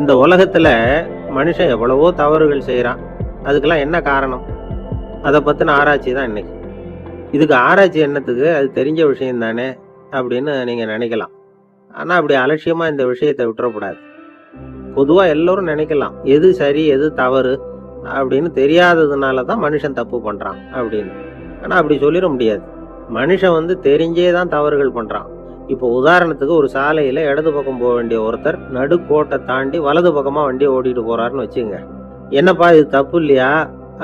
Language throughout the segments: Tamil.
இந்த உலகத்தில் மனுஷன் எவ்வளவோ தவறுகள் செய்கிறான். அதுக்கெல்லாம் என்ன காரணம்? அதை பற்றின ஆராய்ச்சி தான் இன்றைக்கி. இதுக்கு ஆராய்ச்சி என்னத்துக்கு, அது தெரிஞ்ச விஷயந்தானே அப்படின்னு நீங்கள் நினைக்கலாம். ஆனால் அப்படி அலட்சியமாக இந்த விஷயத்தை விட்டுறக்கூடாது. பொதுவாக எல்லோரும் நினைக்கலாம் எது சரி எது தவறு அப்படின்னு தெரியாததுனால தான் மனுஷன் தப்பு பண்ணுறான் அப்படின்னு. ஆனால் அப்படி சொல்லிட முடியாது. மனுஷன் தெரிஞ்சே தான் தவறுகள் பண்ணுறான். இப்போ உதாரணத்துக்கு ஒரு சாலையில் இடது பக்கம் போக வேண்டிய ஒருத்தர் நடுக்கோட்டை தாண்டி வலது பக்கமாக வண்டியை ஓட்டிகிட்டு போகிறாருன்னு வச்சுங்க. என்னப்பா இது தப்பு இல்லையா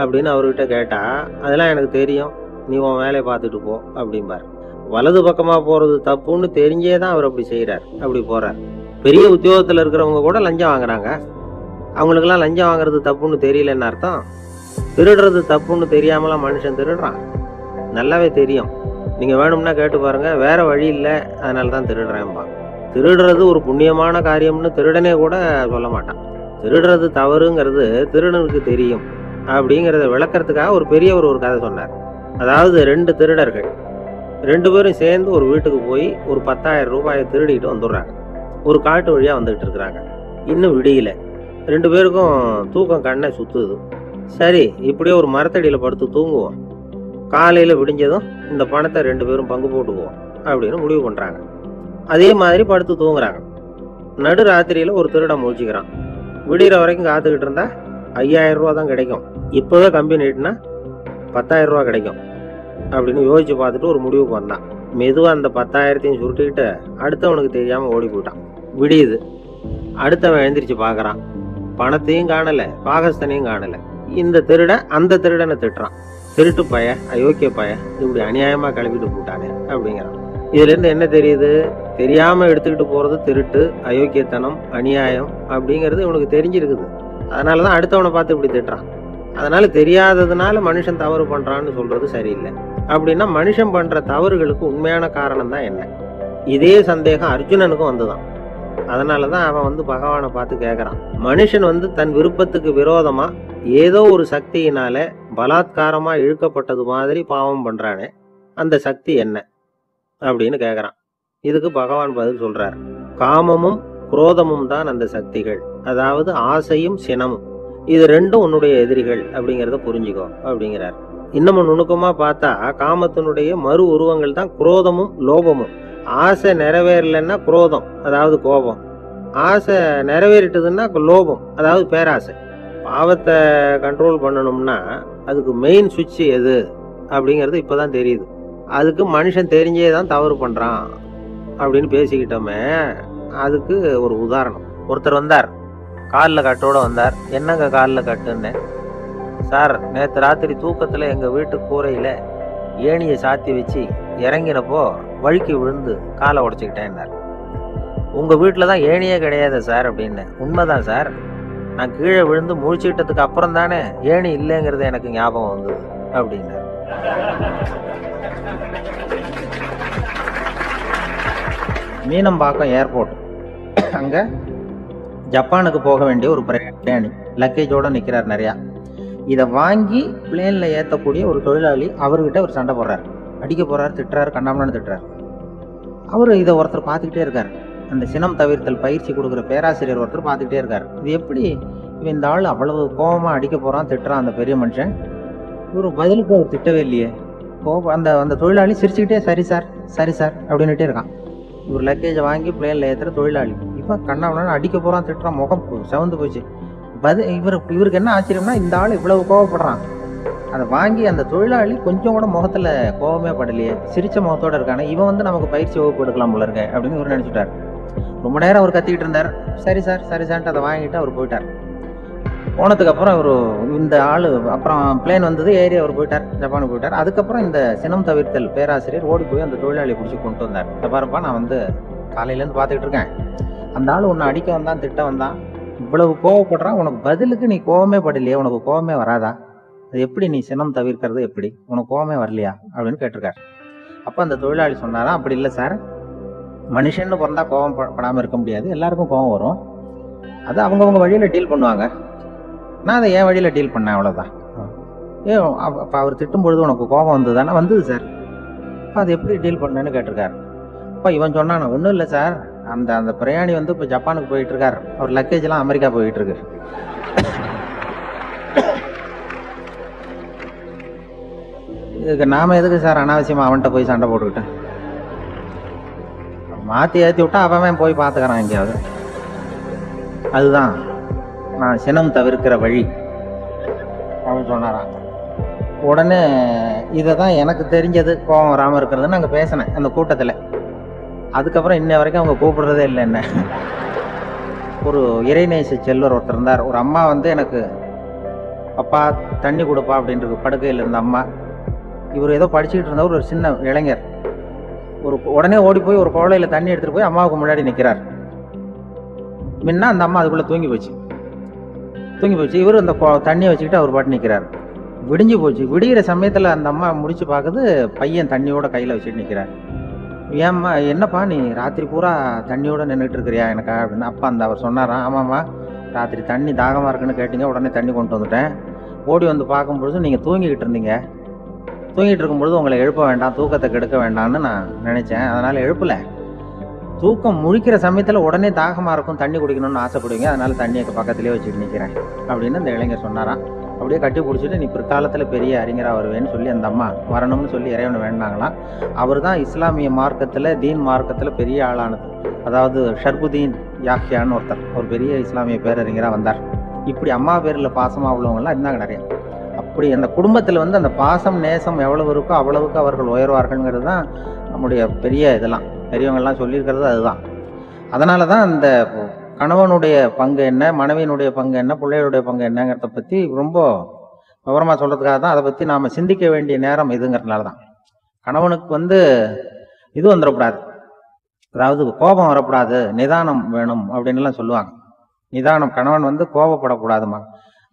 அப்படின்னு அவர்கிட்ட கேட்டால், அதெல்லாம் எனக்கு தெரியும், நீ உன் வேலையை பார்த்துட்டு போ அப்படிம்பார். வலது பக்கமாக போகிறது தப்புன்னு தெரிஞ்சே தான் அவர் அப்படி செய்கிறார், அப்படி போகிறார். பெரிய உத்தியோகத்தில் இருக்கிறவங்க கூட லஞ்சம் வாங்குறாங்க. அவங்களுக்கெல்லாம் லஞ்சம் வாங்குறது தப்புன்னு தெரியலன்னு அர்த்தம்? திருடுறது தப்புன்னு தெரியாமலாம் மனுஷன் திருடுறான்? நல்லாவே தெரியும். நீங்கள் வேணும்னா கேட்டு பாருங்கள், வேறு வழி இல்லை அதனால தான் திருடுறேன்பா. திருடுறது ஒரு புண்ணியமான காரியம்னு திருடனே கூட சொல்ல மாட்டான். திருடுறது தவறுங்கிறது திருடனுக்கு தெரியும் அப்படிங்கிறத விளக்கறதுக்காக ஒரு பெரியவர் ஒரு கதை சொன்னார். அதாவது 2 திருடர்கள் 2 பேரும் சேர்ந்து ஒரு வீட்டுக்கு போய் ஒரு 10,000 ரூபாயை திருடிக்கிட்டு வந்துடுறாங்க. ஒரு காட்டு வழியாக வந்துக்கிட்டு இருக்கிறாங்க. இன்னும் விடியலை. 2 பேருக்கும் தூக்கம் கண்ணை சுற்றுது. சரி, இப்படியே ஒரு மரத்தடியில் படுத்து தூங்குவோம், காலையில் விடிஞ்சதும் இந்த பணத்தை 2 பேரும் பங்கு போட்டுக்குவோம் அப்படின்னு முடிவு பண்ணுறாங்க. அதே மாதிரி படுத்து தூங்குறாங்க. நடு ராத்திரியில் ஒரு திருடம் முழிச்சிக்கிறான். விடிகிற வரைக்கும் காத்துக்கிட்டு இருந்தால் 5,000 ரூபா தான் கிடைக்கும், இப்போவே கம்பி நீட்டினா 10,000 ரூபா கிடைக்கும் அப்படின்னு யோசித்து பார்த்துட்டு ஒரு முடிவுக்கு வந்தான். மெதுவாக அந்த 10,000ஐயும் சுருட்டிக்கிட்டு அடுத்தவனுக்கு தெரியாமல் ஓடி போயிட்டான். விடியுது. அடுத்தவன் எழுந்திரிச்சு பார்க்குறான், பணத்தையும் காணலை, பாகஸ்தனையும் காணலை. இந்த திருடன் அந்த திருடனை திட்டுறான், திருட்டு பய, அயோக்கிய பய, இப்படி அநியாயமாக கிளம்பிட்டு போட்டானே அப்படிங்கிறான். இதுலேருந்து என்ன தெரியுது? தெரியாமல் எடுத்துக்கிட்டு போகிறது திருட்டு, அயோக்கியத்தனம், அநியாயம் அப்படிங்கிறது இவனுக்கு தெரிஞ்சிருக்குது. அதனால தான் அடுத்தவனை பார்த்து இப்படி திட்டுறான். அதனால் தெரியாததுனால மனுஷன் தவறு பண்ணுறான்னு சொல்கிறது சரியில்லை. அப்படின்னா மனுஷன் பண்ணுற தவறுகளுக்கு உண்மையான காரணம் தான் என்ன? இதே சந்தேகம் அர்ஜுனனுக்கும் வந்துதான். அதனால தான் அவன் பகவானை பார்த்து கேட்குறான். மனுஷன் தன் விருப்பத்துக்கு விரோதமாக ஏதோ ஒரு சக்தியினால பலாத்காரமாக இழுக்கப்பட்டது மாதிரி பாவம் பண்ணுறானே, அந்த சக்தி என்ன அப்படின்னு கேட்குறான். இதுக்கு பகவான் பதில் சொல்கிறார். காமமும் குரோதமும் தான் அந்த சக்திகள். அதாவது ஆசையும் சினமும், இது 2ம் உன்னுடைய எதிரிகள் அப்படிங்கிறத புரிஞ்சுக்கோ அப்படிங்கிறார். இன்னமும் நுணுக்கமாக பார்த்தா காமத்தினுடைய மறு உருவங்கள் தான் குரோதமும் லோபமும். ஆசை நிறைவேறலைன்னா குரோதம், அதாவது கோபம். ஆசை நிறைவேறிட்டதுன்னா லோபம், அதாவது பேராசை. பாவத்தை கண்ட்ரோல் பண்ணணும்னா அதுக்கு மெயின் சுவிட்ச் எது அப்படிங்கிறது இப்போ தான் தெரியுது. அதுக்கு மனுஷன் தெரிஞ்சே தான் தவறு பண்ணுறான் அப்படின்னு பேசிக்கிட்டோமே. அதுக்கு ஒரு உதாரணம். ஒருத்தர் வந்தார், காலில் கட்டோடு வந்தார். என்னங்க காலில் கட்டுன்னு? சார், நேற்று ராத்திரி தூக்கத்தில் எங்கள் வீட்டு கூரையில் ஏணியை சாத்தி வச்சு இறங்கினப்போ வழுக்கி விழுந்து காலை உடச்சிக்கிட்டேன்னார். உங்கள் வீட்டில் தான் ஏணியே கிடையாது சார் அப்படின்னு. உண்மைதான் சார், நான் கீழே விழுந்து முழிச்சிட்டதுக்கு அப்புறம் தானே ஏணி இல்லைங்கிறது எனக்கு ஞாபகம் வந்தது அப்படின்னார். மீனம்பாக்கம் ஏர்போர்ட், அங்கே ஜப்பானுக்கு போக வேண்டிய ஒரு பிரயாணி லக்கேஜோடு நிற்கிறார். நிறையா இதை வாங்கி பிளேனில் ஏற்றக்கூடிய ஒரு தொழிலாளி, அவர்கிட்ட ஒரு சண்டை போடுறார், அடிக்க போகிறார், திட்டுறாரு, கண்ணாமண்ணு திட்டுறார். அவர் இதை ஒருத்தர் பார்த்துக்கிட்டே இருக்கார். அந்த சினம் தவிர்த்தல் பயிற்சி கொடுக்குற பேராசிரியர் ஒருத்தர் பார்த்துக்கிட்டே இருக்கார். இது எப்படி இவன் இந்த ஆள் அவ்வளவு கோபமாக அடிக்க போகிறான், திட்டுறான் அந்த பெரிய மனுஷன், ஒரு பதிலுக்கு அவர் திட்டவே இல்லையே. அந்த தொழிலாளி சிரிச்சுக்கிட்டே சரி சார் சரி சார் அப்படின்னுட்டே இருக்கான். ஒரு லக்கேஜை வாங்கி பிளேனில் ஏற்றுற தொழிலாளி இப்போ கண்ணாமண்ணு அடிக்க போகிறான், திட்டுறான், முகம் சவுந்து போச்சு. இவருக்கு என்ன ஆச்சரியம்னா, இந்த ஆள் இவ்வளவு கோவப்படுறான், அதை வாங்கி அந்த தொழிலாளி கொஞ்சம் கூட முகத்தில் கோபமே படலையே, சிரித்த முகத்தோடு இருக்கானே, இவன் நமக்கு பயிற்சி வகுப்பு எடுக்கலாம் போல இருக்க அப்படின்னு இவர் நினச்சிட்டார். ரொம்ப நேரம் அவர் கத்திக்கிட்டு இருந்தார். சரி சார் சரி சார்ன்ட்டு அதை வாங்கிட்டு அவர் போயிட்டார். போனதுக்கப்புறம் அவர் இந்த ஆள் அப்புறம் பிளேன் வந்தது ஏறி அவர் போயிட்டார், ஜப்பானுக்கு போயிட்டார். அதுக்கப்புறம் இந்த சினம் தவிர்த்தல் பேராசிரியர் ஓடி போய் அந்த தொழிலாளியை பிடிச்சி கொண்டு வந்தார். தப்பாருப்பா, நான் காலையிலேருந்து பார்த்துக்கிட்டு இருக்கேன், அந்த ஆள் உன்னை அடிக்க வந்தான், திட்ட வந்தான், இவ்வளவு கோவப்படுறான், உனக்கு பதிலுக்கு நீ கோவமே படலையே, உனக்கு கோவமே வராதா, அது எப்படி நீ சினம் தவிர்க்கிறது எப்படி, உனக்கு கோவமே வரலையா அப்படின்னு கேட்டிருக்காரு. அப்போ அந்த தொழிலாளி சொன்னாராம், அப்படி இல்லை சார், மனுஷன்னு பிறந்தா கோவம் படாமல் இருக்க முடியாது, எல்லாருக்கும் கோவம் வரும், அது அவங்கவுங்க வழியில் டீல் பண்ணுவாங்க, நான் அதை என் வழியில் டீல் பண்ணேன், அவ்வளோதான். அப்போ அவர் திட்டும்பொழுது உனக்கு கோவம் வந்தது தானே? வந்தது சார். அப்போ அது எப்படி டீல் பண்ணேன்னு கேட்டிருக்காரு. அப்போ இவன் சொன்னான், ஒன்றும் இல்லை சார், அந்த அந்த பிரயாணி வந்து இப்போ ஜப்பானுக்கு போயிட்டு இருக்கார். அவர் லக்கேஜ்லாம் அமெரிக்கா போயிட்டு இருக்கு. இதுக்கு நாம எதுக்கு சார் அனாவசியமாக அவன்கிட்ட போய் சண்டை போட்டுக்கிட்டேன்? மாற்றி ஏற்றி விட்டா அவன் போய் பார்த்துக்கிறான் எங்கேயாவது. அதுதான் நான் சினம் தவிர்க்கிற வழி அப்படின்னு சொன்னாரான். உடனே இதை தான் எனக்கு தெரிஞ்சது கோபம் வராமல் இருக்கிறதுன்னு நாங்கள் பேசினேன் அந்த கூட்டத்தில். அதுக்கப்புறம் இன்ன வரைக்கும் அவங்க கூப்பிடுறதே இல்லை. என்ன ஒரு இறைநேச செல்வர் ஒருத்தர் இருந்தார். ஒரு அம்மா வந்து எனக்கு அப்பா தண்ணி கொடுப்பா அப்படின்றது படுக்கையில் இருந்த அம்மா. இவர் ஏதோ படிச்சுக்கிட்டு இருந்தவர் ஒரு சின்ன இளைஞர். ஒரு உடனே ஓடி போய் ஒரு குவளையில் தண்ணி எடுத்துகிட்டு போய் அம்மாவுக்கு முன்னாடி நிற்கிறார். முன்னா அந்த அம்மா அதுக்குள்ளே தூங்கி போச்சு. இவர் அந்த தண்ணியை வச்சுக்கிட்டு அவர் பாட்டு நிற்கிறார். விடிஞ்சு போச்சு. விடிகிற சமயத்தில் அந்த அம்மா முடிச்சு பார்க்குது, பையன் தண்ணியோட கையில் வச்சுட்டு நிற்கிறார். ஏம்மா என்னப்பா நீ ராத்திரி பூரா தண்ணியோடு நின்றுட்டு இருக்கிறியா எனக்கா அப்படின்னு அப்பா அந்த அவர் சொன்னாராம். ஆமாம்மா ராத்திரி தண்ணி தாகமாக இருக்குன்னு கேட்டிங்க, உடனே தண்ணி கொண்டு வந்துட்டேன். ஓடி வந்து பார்க்கும்பொழுது நீங்கள் தூங்கிக்கிட்டு இருக்கும்பொழுது உங்களை எழுப்ப வேண்டாம், தூக்கத்தை கெடுக்க வேண்டாம்னு நான் நினச்சேன், அதனால் எழுப்பலை. தூக்கம் முழிக்கிற சமயத்தில் உடனே தாகமாக இருக்கும், தண்ணி குடிக்கணும்னு ஆசைப்படுவீங்க, அதனால் தண்ணியை பக்கத்துலேயே வச்சுட்டு நிற்கிறேன் அப்படின்னு அந்த இளைஞர் சொன்னாராம். அப்படியே கட்டி பிடிச்சிட்டு நீ பிற்காலத்தில் பெரிய அறிஞராக வருவேன்னு சொல்லி அந்த அம்மா வரணும்னு சொல்லி இறைவனை வேண்டாங்களாம். அவர் தான் இஸ்லாமிய மார்க்கத்தில் தீன் மார்க்கத்தில் பெரிய ஆளானது. அதாவது ஷர்புதீன் யாஹ்யான்னு ஒருத்தர், ஒரு பெரிய இஸ்லாமிய பேரறிஞராக வந்தார். இப்படி அம்மா பேரில் பாசமாக உள்ளவங்களாம் இருந்தாங்க நிறையா. அப்படி அந்த குடும்பத்தில் வந்து அந்த பாசம் நேசம் எவ்வளவு இருக்கோ அவ்வளவுக்கு அவர்கள் உயர்வார்கள்ங்கிறது தான் நம்முடைய பெரிய இதெல்லாம் பெரியவங்கள்லாம் சொல்லியிருக்கிறது. அதுதான் அதனால தான் அந்த கணவனுடைய பங்கு என்ன, மனைவியினுடைய பங்கு என்ன, பிள்ளைகளுடைய பங்கு என்னங்கிறத பற்றி ரொம்ப விவரமாக சொல்கிறதுக்காக தான் அதை பற்றி நாம் சிந்திக்க வேண்டிய நேரம் இதுங்கிறதுனால தான். கணவனுக்கு வந்து இது வந்துடக்கூடாது, அதாவது கோபம் வரக்கூடாது, நிதானம் வேணும் அப்படின்லாம் சொல்லுவாங்க. நிதானம், கணவன் வந்து கோபப்படக்கூடாதுமா.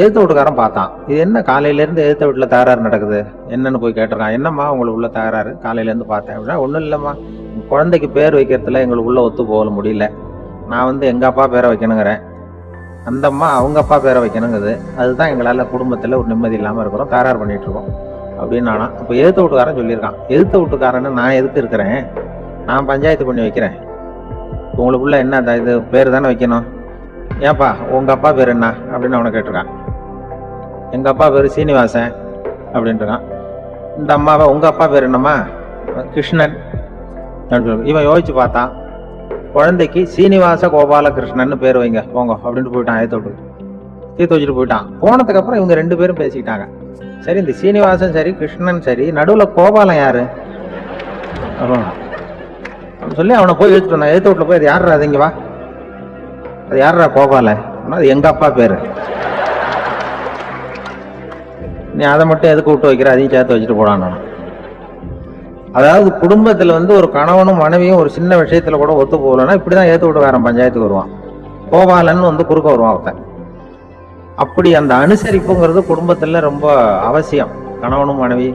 எதிர்த்த வீட்டுக்காரன் பார்த்தான், இது என்ன காலையிலேருந்து எதிர்த்த வீட்டில் தகராறு நடக்குது என்னன்னு போய் கேட்டிருக்கான். என்னம்மா உங்களுக்கு உள்ள தகராறு, காலையிலேருந்து பார்த்தேன் அப்படின்னா. ஒன்றும் இல்லைம்மா, குழந்தைக்கு பேர் வைக்கிறதுல எங்களுக்கு உள்ள ஒத்து போக முடியல. நான் வந்து எங்கள் அப்பா பேரை வைக்கணுங்கிறேன், அந்தம்மா அவங்க அப்பா பேரை வைக்கணுங்குது. அதுதான் எங்களால் குடும்பத்தில் ஒரு நிம்மதி இல்லாமல் இருக்கிறோம், தகராறு பண்ணிகிட்ருக்கோம் அப்படின்னு நானா. இப்போ எதிர்த்த வீட்டுக்காரன் சொல்லியிருக்கான். எதிர்த்த வீட்டுக்காரன்னு நான் எதிர்த்து இருக்கிறேன், நான் பஞ்சாயத்து பண்ணி வைக்கிறேன். உங்களுக்குள்ளே என்ன இது பேர் தானே வைக்கணும், ஏன்ப்பா உங்கள் அப்பா பேர் என்ன அப்படின்னு அவனை கேட்டிருக்கான். எங்கள் அப்பா பேர் சீனிவாசன் அப்படின்ட்டுருக்கான். இந்த அம்மாவை உங்கள் அப்பா பேர் என்னம்மா? கிருஷ்ணன் அப்படின்னு சொல்லி. இவன் யோசிச்சு பார்த்தான், குழந்தைக்கு சீனிவாச கோபாலகிருஷ்ணன்னு பேர் வைங்க போங்க அப்படின்ட்டு போயிட்டான். தீர்த்து வச்சுட்டு போயிட்டான். போனதுக்கப்புறம் இவங்க ரெண்டு பேரும் பேசிக்கிட்டாங்க. சரி, இந்த சீனிவாசன் சரி கிருஷ்ணன் சரி, நடுவில் கோபாலம் யாரு அப்படின்னு சொல்லி அவனை போய் எழுத்துட்டான். எழுத்து விட்டுல போய் அது யார்ரா, அது இங்கே வா, அது யார்ரா கோபாலன்? அது எங்கள் அப்பா பேர், நீ அதை மட்டும் எதுக்கு விட்டு வைக்கிற, அதையும் சேர்த்து வச்சுட்டு போடான்னு. அதாவது குடும்பத்தில் வந்து ஒரு கணவனும் மனைவியும் ஒரு சின்ன விஷயத்தில் கூட ஒத்து போகலன்னா இப்படி தான் ஏற்று விட்டு வேறான் பஞ்சாயத்துக்கு வருவான், கோபாலன்னு வந்து குறுக்க வருவான் அவர்த்தன். அப்படி அந்த அனுசரிப்புங்கிறது குடும்பத்தில் ரொம்ப அவசியம். கணவனும் மனைவி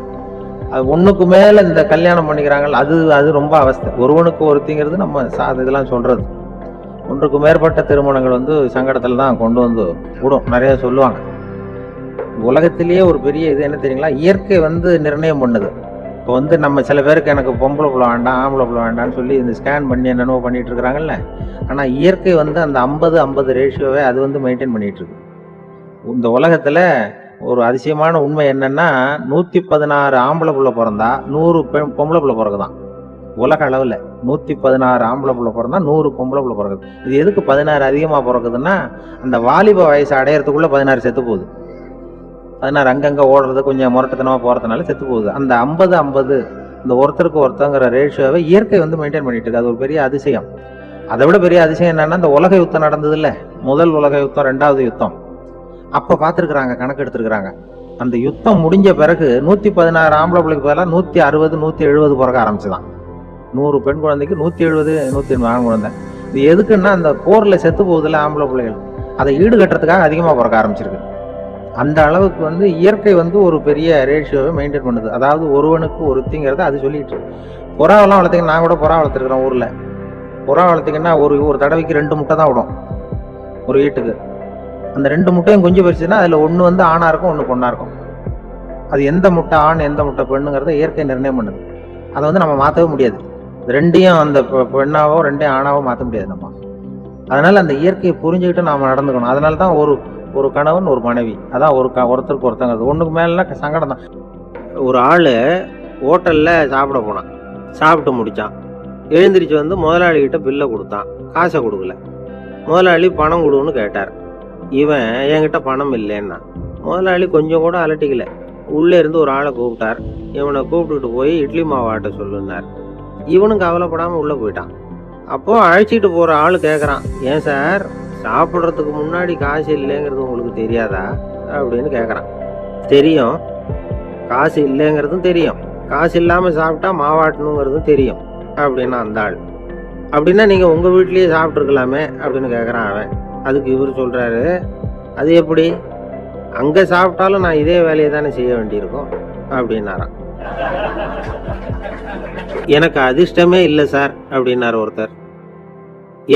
அது ஒன்றுக்கு மேலே இந்த கல்யாணம் பண்ணிக்கிறாங்கள, அது ரொம்ப அவஸ்தை. ஒருவனுக்கு ஒருத்திங்கிறது நம்ம இதெல்லாம் சொல்கிறது. ஒன்றுக்கு மேற்பட்ட திருமணங்கள் வந்து சங்கடத்தில் தான் கொண்டு வந்து விடும். நிறையா சொல்லுவாங்க. உலகத்திலேயே ஒரு பெரிய இது என்ன தெரியுங்களா, இயற்கை வந்து நிர்ணயம் பண்ணுது. இப்போ வந்து நம்ம சில பேருக்கு எனக்கு பொம்பளை புள்ள வேண்டாம் ஆம்பளை புள்ள வேண்டான்னு சொல்லி இந்த ஸ்கேன் பண்ணி என்னென்னோ பண்ணிகிட்டு இருக்கிறாங்கல்ல. ஆனால் இயற்கை வந்து அந்த 50-50 ரேஷியோவை அது வந்து மெயின்டைன் பண்ணிகிட்ருக்கு. இந்த உலகத்தில் ஒரு அதிசயமான உண்மை என்னென்னா, 116 ஆம்பளை புள்ள பிறந்தா 100 பொம்பளை புள்ள பிறகுதான். உலக அளவில் 116 ஆம்பளை புள்ள பிறந்தா 100 பொம்பளை புள்ள பிறகுது. இது எதுக்கு 16 அதிகமாக பிறகுதுன்னா, அந்த வாலிப வயசு அடையிறதுக்குள்ளே 16 செத்து போகுது. 16 அங்கங்கே ஓடுறது கொஞ்சம் முரட்டத்தனமாக போகிறதுனால செத்து போகுது. அந்த 50-50 இந்த ஒருத்தருக்கு ஒருத்தங்கிற ரேஷியோவை இயற்கை வந்து மெயின்டைன் பண்ணிகிட்டு இருக்குது. அது ஒரு பெரிய அதிசயம். அதை விட பெரிய அதிசயம் என்னென்னா, இந்த உலக யுத்தம் நடந்தது இல்லை, முதல் உலக யுத்தம், ரெண்டாவது யுத்தம், அப்போ பார்த்துருக்குறாங்க, கணக்கு எடுத்துருக்குறாங்க. அந்த யுத்தம் முடிஞ்ச பிறகு 116 ஆம்பளை பிள்ளைக்கு பதிலாக 160-170 பிறக்க ஆரம்பிச்சுதான். 100 பெண் குழந்தைக்கு 170-180 ஆண் குழந்தை. இது எதுக்குன்னா, அந்த போரில் செத்து போகுதில்ல ஆம்பளை பிள்ளைகள், அதை ஈடுகட்டுறதுக்காக அதிகமாக பிறக்க ஆரம்பிச்சிருக்கு. அந்த அளவுக்கு வந்து இயற்கை வந்து ஒரு பெரிய ரேஷியோவை மெயின்டைன் பண்ணுது. அதாவது ஒருவனுக்கு ஒருத்திங்கிறத அது சொல்லிட்டு புறாவெல்லாம் வளர்த்திங்கன்னா, நான் கூட புறா வளர்த்துருக்குறேன் ஊரில். புறா வளர்த்திங்கன்னா ஒரு தடவைக்கு 2 முட்டை தான் விடும் ஒரு வீட்டுக்கு. அந்த 2 முட்டையும் குஞ்சு போயிடுச்சுன்னா அதில் ஒன்று வந்து ஆணாக இருக்கும், ஒன்று பொண்ணாக இருக்கும். அது எந்த முட்டை ஆண் எந்த முட்டை பெண்ணுங்கிறத இயற்கை நிர்ணயம் பண்ணுது. அதை வந்து நம்ம மாற்றவே முடியாது. ரெண்டையும் அந்த பெண்ணாவோ ரெண்டையும் ஆணாவோ மாற்ற முடியாது நம்ம. அதனால் அந்த இயற்கையை புரிஞ்சுக்கிட்டு நாம் நடந்துக்கணும். அதனால தான் ஒரு கணவன் ஒரு மனைவி, அதான் ஒருத்தருக்கு ஒருத்தங்கிறது ஒன்றுக்கு மேலே சங்கடம் தான். ஒரு ஆள் ஹோட்டலில் சாப்பிட போனான், சாப்பிட்டு முடித்தான், எழுந்திரிச்சு வந்து முதலாளிகிட்ட பில்லை கொடுத்தான், காசை கொடுக்கல. முதலாளி பணம் கொடுன்னு கேட்டார். இவன் என்கிட்ட பணம் இல்லைன்னா முதலாளி கொஞ்சம் கூட அலட்டிக்கலை. உள்ளே இருந்து ஒரு ஆளை கூப்பிட்டார். இவனை கூப்பிட்டுட்டு போய் இட்லி மாவாட்ட சொல்லுன்னார். இவனும் கவலைப்படாமல் உள்ளே போயிட்டான். அப்போது அழைச்சிட்டு போகிற ஆள் கேட்குறான், ஏன் சார் சாப்பிட்றதுக்கு முன்னாடி காசு இல்லைங்கிறது உங்களுக்கு தெரியாதா அப்படின்னு கேட்குறான். தெரியும், காசு இல்லைங்கிறதும் தெரியும், காசு இல்லாமல் சாப்பிட்டா மாவாட்டணுங்கிறதும் தெரியும் அப்படின்னா அந்த ஆள். அப்படின்னா நீங்கள் உங்கள் வீட்லேயே சாப்பிட்ருக்கலாமே அப்படின்னு கேட்குறான் அவன். அதுக்கு இவர் சொல்கிறாரு, அது எப்படி, அங்கே சாப்பிட்டாலும் நான் இதே வேலையை தானே செய்ய வேண்டியிருக்கும் அப்படின்னாரான். எனக்கு அதிர்ஷ்டமே இல்லை சார் அப்படின்னாரு ஒருத்தர்.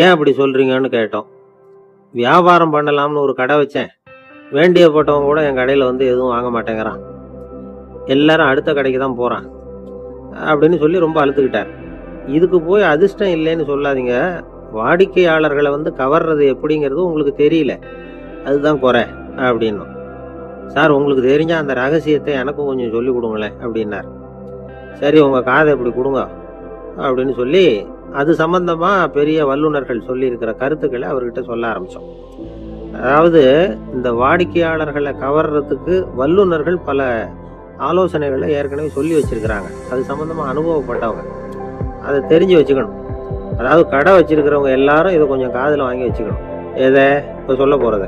ஏன் அப்படி சொல்கிறீங்கன்னு கேட்டோம். வியாபாரம் பண்ணலாம்னு ஒரு கடை வச்சேன், வேண்டியப்பட்டவங்க கூட என் கடையில் வந்து எதுவும் வாங்க மாட்டேங்கிறான், எல்லாரும் அடுத்த கடைக்கு தான் போகிறான் அப்படின்னு சொல்லி ரொம்ப அழுத்துக்கிட்டார். இதுக்கு போய் அதிர்ஷ்டம் இல்லைன்னு சொல்லாதீங்க, வாடிக்கையாளர்களை வந்து கவர்றது எப்படிங்கிறது உங்களுக்கு தெரியல, அதுதான் குறை அப்படின்னும். சார் உங்களுக்கு தெரிஞ்ச அந்த ரகசியத்தை எனக்கும் கொஞ்சம் சொல்லி கொடுங்களேன் அப்படின்னார். சரி உங்கள் காதை இப்படி கொடுங்க அப்படின்னு சொல்லி அது சம்பந்தமாக பெரிய வல்லுநர்கள் சொல்லியிருக்கிற கருத்துக்களை அவர்கிட்ட சொல்ல ஆரம்பித்தோம். அதாவது இந்த வாடிக்கையாளர்களை கவர்றதுக்கு வல்லுநர்கள் பல ஆலோசனைகளை ஏற்கனவே சொல்லி வச்சுருக்கிறாங்க. அது சம்மந்தமாக அனுபவப்பட்டவங்க அதை தெரிஞ்சு வச்சுக்கணும். அதாவது கடை வச்சுருக்கிறவங்க எல்லாரும் இதை கொஞ்சம் காதில் வாங்கி வச்சுக்கணும். எதை இப்போ சொல்ல போகிறத,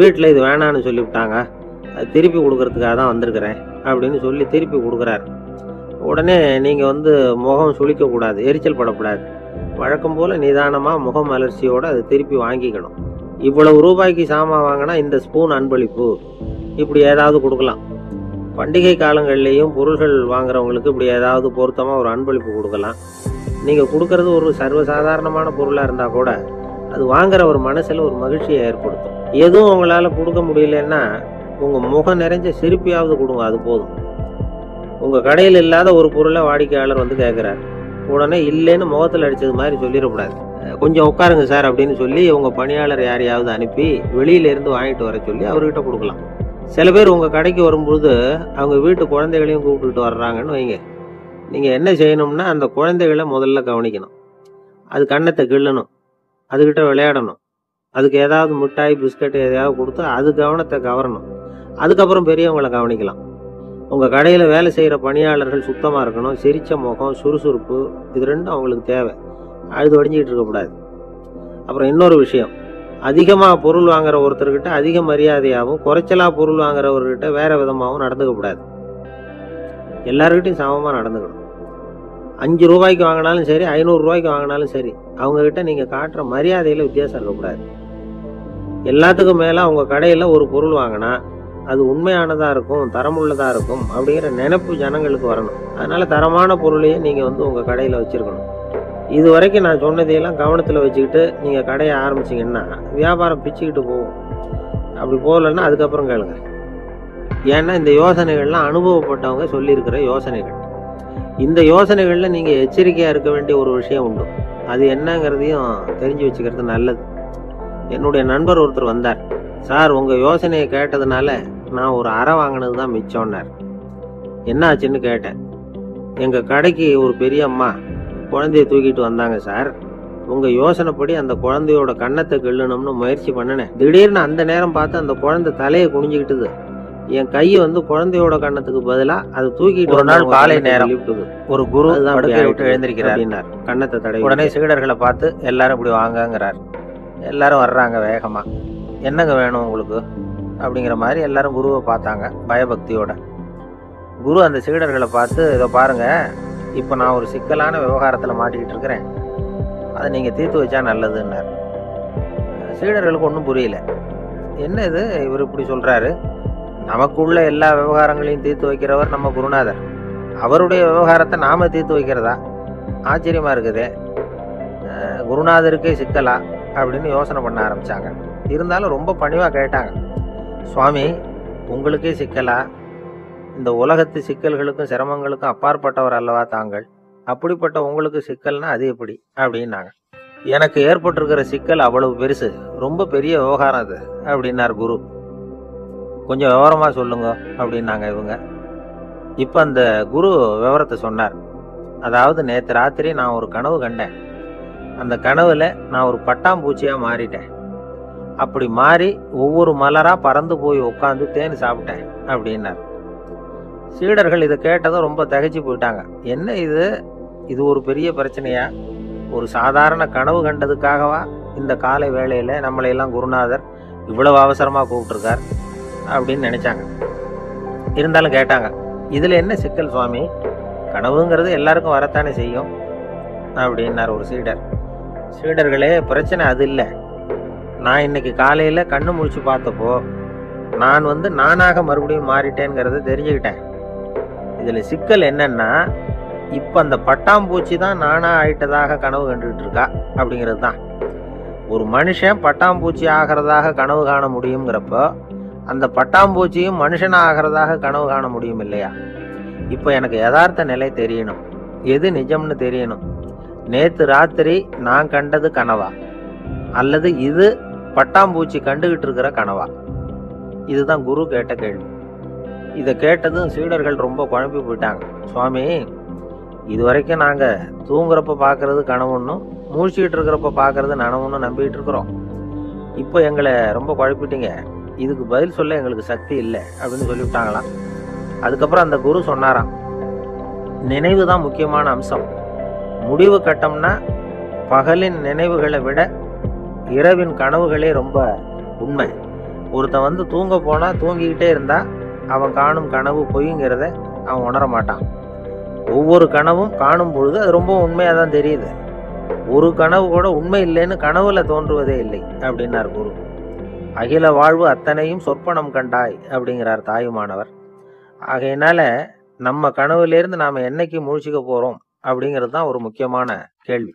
வீட்டில் இது வேணான்னு சொல்லிவிட்டாங்க, அது திருப்பி கொடுக்கறதுக்காக தான் வந்திருக்கிறேன் அப்படின்னு சொல்லி திருப்பி கொடுக்குறார். உடனே நீங்கள் வந்து முகம் சுளிக்கக்கூடாது, எரிச்சல் படக்கூடாது, வழக்கம் போல் நிதானமாக முகம் அலர்ச்சியோடு அதை திருப்பி வாங்கிக்கணும். இவ்வளவு ரூபாய்க்கு சாமான் வாங்கினா இந்த ஸ்பூன் அன்பளிப்பு இப்படி ஏதாவது கொடுக்கலாம். பண்டிகை காலங்கள்லேயும் பொருள்கள் வாங்குறவங்களுக்கு இப்படி ஏதாவது பொருத்தமாக ஒரு அன்பளிப்பு கொடுக்கலாம். நீங்கள் கொடுக்கறது ஒரு சர்வசாதாரணமான பொருளாக இருந்தால் கூட அது வாங்குகிற ஒரு மனசில் ஒரு மகிழ்ச்சியை ஏற்படுத்தும். எதுவும் உங்களால் கொடுக்க முடியலன்னா உங்கள் முகம் நிறைஞ்ச சிரிப்பியாவது கொடுங்க, அது போதும். உங்கள் கடையில் இல்லாத ஒரு பொருளை வாடிக்கையாளர் வந்து கேட்குறாரு, உடனே இல்லைன்னு முகத்தில் அடித்தது மாதிரி சொல்லிடக்கூடாது. கொஞ்சம் உட்காருங்க சார் அப்படின்னு சொல்லி உங்கள் பணியாளர் யாரையாவது அனுப்பி வெளியிலேருந்து வாங்கிட்டு வர சொல்லி அவர்கிட்ட கொடுக்கலாம். சில பேர் உங்கள் கடைக்கு வரும்பொழுது அவங்க வீட்டு குழந்தைகளையும் கூப்பிட்டுட்டு வர்றாங்கன்னு வைங்க. நீங்கள் என்ன செய்யணும்னா அந்த குழந்தைகளை முதல்ல கவனிக்கணும். அது கண்ணத்தை கிள்ளணும், அதுக்கிட்ட விளையாடணும், அதுக்கு ஏதாவது மிட்டாய் பிஸ்கட் எதையாவது கொடுத்து அது கவனத்தை கவரணும். அதுக்கப்புறம் பெரியவங்களை கவனிக்கலாம். உங்கள் கடையில் வேலை செய்கிற பணியாளர்கள் சுத்தமாக இருக்கணும். சிரித்த முகம், சுறுசுறுப்பு, இது ரெண்டும் அவங்களுக்கு தேவை. அழுது வடிஞ்சிக்கிட்டு இருக்கக்கூடாது. அப்புறம் இன்னொரு விஷயம், அதிகமாக பொருள் வாங்குகிற ஒருத்தர்கிட்ட அதிக மரியாதையாகவும் குறைச்சலாக பொருள் வாங்குறவர்கிட்ட வேறு விதமாகவும் நடந்துக்கக்கூடாது. எல்லாருக்கிட்டையும் சமமாக நடந்துக்கணும். 5 ரூபாய்க்கு வாங்கினாலும் சரி, 500 ரூபாய்க்கு வாங்கினாலும் சரி, அவங்கக்கிட்ட நீங்கள் காட்டுற மரியாதையில் வித்தியாசம் இருக்கக்கூடாது. எல்லாத்துக்கும் மேலே அவங்க கடையில் ஒரு பொருள் வாங்கினா அது உண்மையானதாக இருக்கும், தரமுள்ளதாக இருக்கும் அப்படிங்கிற நினைப்பு ஜனங்களுக்கு வரணும். அதனால் தரமான பொருளையே நீங்கள் வந்து உங்கள் கடையில் வச்சுருக்கணும். இது வரைக்கும் நான் சொன்னதையெல்லாம் கவனத்தில் வச்சுக்கிட்டு நீங்கள் கடையை ஆரம்பிச்சிங்கன்னா வியாபாரம் பிச்சுக்கிட்டு போகும். அப்படி போகலன்னா அதுக்கப்புறம் கேளுங்க. ஏன்னா இந்த யோசனைகள்லாம் அனுபவப்பட்டவங்க சொல்லியிருக்கிற யோசனைகள். இந்த யோசனைகளில் நீங்கள் எச்சரிக்கையாக இருக்க வேண்டிய ஒரு விஷயம் உண்டு, அது என்னங்கிறதையும் தெரிஞ்சு வச்சுக்கிறது நல்லது. என்னுடைய நண்பர் ஒருத்தர் வந்தார், சார் உங்கள் யோசனையை கேட்டதுனால நான் ஒரு அறை வாங்கினது தான் மிச்சம்னார். என்ன ஆச்சுன்னு கேட்டேன். எங்கள் கடைக்கு ஒரு பெரிய அம்மா குழந்தைய தூக்கிட்டு வந்தாங்க சார், உங்க யோசனைப்படி அந்த குழந்தையோட கண்ணத்தை கெல்லணும்னு முயற்சி பண்ணினேன். திடீர்னு அந்த நேரம் பார்த்து அந்த குழந்தை தலையை குனிஞ்சுக்கிட்டுது. என் கையை வந்து குழந்தையோட கண்ணத்துக்கு பதிலா அது தூக்கிட்டு ஒரு நாள் காலை நேரம் ஒரு குரு படுக்கையை விட்டு எழுந்திருக்கிறார் அப்படின்னார். கண்ணத்தை தடை உடனே சீடர்களை பார்த்து எல்லாரும் இப்படி வாங்கங்கிறார். எல்லாரும் வர்றாங்க வேகமா. என்னங்க வேணும் உங்களுக்கு அப்படிங்கிற மாதிரி எல்லாரும் குருவை பார்த்தாங்க பயபக்தியோட. குரு அந்த சீடர்களை பார்த்து, இதை பாருங்க, இப்போ நான் ஒரு சிக்கலான விவகாரத்தில் மாட்டிக்கிட்டு இருக்கிறேன், அதை நீங்கள் தீர்த்து வச்சா நல்லதுன்னார். சீடர்களுக்கு ஒன்றும் புரியல. என்ன இது இவர் இப்படி சொல்கிறாரு? நமக்குள்ள எல்லா விவகாரங்களையும் தீர்த்து வைக்கிறவர் நம்ம குருநாதர், அவருடைய விவகாரத்தை நாம் தீர்த்து வைக்கிறதா? ஆச்சரியமாக இருக்குதே, குருநாதருக்கே சிக்கலா அப்படின்னு யோசனை பண்ண ஆரம்பித்தாங்க. இருந்தாலும் ரொம்ப பணிவாக கேட்டாங்க, சுவாமி உங்களுக்கே சிக்கலா? இந்த உலகத்து சிக்கல்களுக்கும் சிரமங்களுக்கும் அப்பாற்பட்டவர் அல்லவா தாங்கள், அப்படிப்பட்ட உங்களுக்கு சிக்கல்னா அது எப்படி அப்படின்னாங்க. எனக்கு ஏற்பட்டிருக்கிற சிக்கல் அவ்வளவு பெருசு, ரொம்ப பெரிய விவகாரம் அது அப்படின்னார் குரு. கொஞ்சம் விவரமாக சொல்லுங்க அப்படின்னாங்க இவங்க. இப்போ அந்த குரு விவரத்தை சொன்னார். அதாவது நேற்று ராத்திரி நான் ஒரு கனவு கண்டேன். அந்த கனவுல நான் ஒரு பட்டாம்பூச்சியாக மாறிட்டேன். அப்படி மாறி ஒவ்வொரு மலராக பறந்து போய் உட்காந்து தேன் சாப்பிட்டேன் அப்படின்னார். சீடர்கள் இதை கேட்டதும் ரொம்ப தகைச்சு போயிட்டாங்க. என்ன இது, இது ஒரு பெரிய பிரச்சனையா? ஒரு சாதாரண கனவு கண்டதுக்காகவா இந்த காலை வேளையில் நம்மளையெல்லாம் குருநாதர் இவ்வளவு அவசரமாக கூப்பிட்டுருக்கார் அப்படின்னு நினச்சாங்க. இருந்தாலும் கேட்டாங்க, இதில் என்ன சிக்கல் சுவாமி? கனவுங்கிறது எல்லாருக்கும் வரத்தானே செய்யும் அப்படின்னார் ஒரு சீடர். சீடர்களே, பிரச்சனை அது இல்லை. நான் இன்னைக்கு காலையில் கண்ணு முழிச்சு பார்த்தப்போ நான் வந்து நானாக மறுபடியும் மாறிட்டேங்கிறத தெரிஞ்சுக்கிட்டேன். இதில் சிக்கல் என்னன்னா, இப்போ அந்த பட்டாம்பூச்சி தான் நானாக ஆயிட்டதாக கனவு கண்டுகிட்டு இருக்கா அப்படிங்கிறது தான். ஒரு மனுஷன் பட்டாம்பூச்சி ஆகிறதாக கனவு காண முடியுங்கிறப்போ அந்த பட்டாம்பூச்சியும் மனுஷனாக ஆகிறதாக கனவு காண முடியும் இல்லையா? இப்போ எனக்கு யதார்த்த நிலை தெரியணும், எது நிஜம்னு தெரியணும். நேற்று ராத்திரி நான் கண்டது கனவா அல்லது இது பட்டாம்பூச்சி கண்டுகிட்டு இருக்கிற கனவா? இதுதான் குரு கேட்ட கேள்வி. இதை கேட்டதும் சீடர்கள் ரொம்ப குழம்பி போயிட்டாங்க. சுவாமி, இது வரைக்கும் நாங்கள் தூங்குறப்ப பார்க்கறது கனவுன்னும் மூழ்கிட்டு இருக்கிறப்ப பார்க்கறது நனவுன்னு நம்பிக்கிட்டு இருக்கிறோம். இப்போ எங்களை ரொம்ப குழப்பிட்டீங்க, இதுக்கு பதில் சொல்ல எங்களுக்கு சக்தி இல்லை அப்படின்னு சொல்லிவிட்டாங்களாம். அதுக்கப்புறம் அந்த குரு சொன்னாராம், நினைவு தான் முக்கியமான அம்சம். முடிவு கட்டம்னா பகலின் நினைவுகளை விட இரவின் கனவுகளே ரொம்ப உண்மை. ஒருத்தன் வந்து தூங்க போனால் தூங்கிக்கிட்டே இருந்தால் அவன் காணும் கனவு பொய்ங்கிறத அவன் உணர மாட்டான். ஒவ்வொரு கனவும் காணும் பொழுது அது ரொம்ப உண்மையாக தான் தெரியுது. ஒரு கனவு கூட உண்மை இல்லைன்னு கனவுல தோன்றுவதே இல்லை அப்படின்னார் குரு. அகில வாழ்வு அத்தனையும் சொற்பனம் கண்டாய் அப்படிங்கிறார் தாயுமானவர். ஆகையினால நம்ம கனவுலேருந்து நாம் என்னைக்கு முழிச்சிக்க போகிறோம் அப்படிங்கிறது தான் ஒரு முக்கியமான கேள்வி.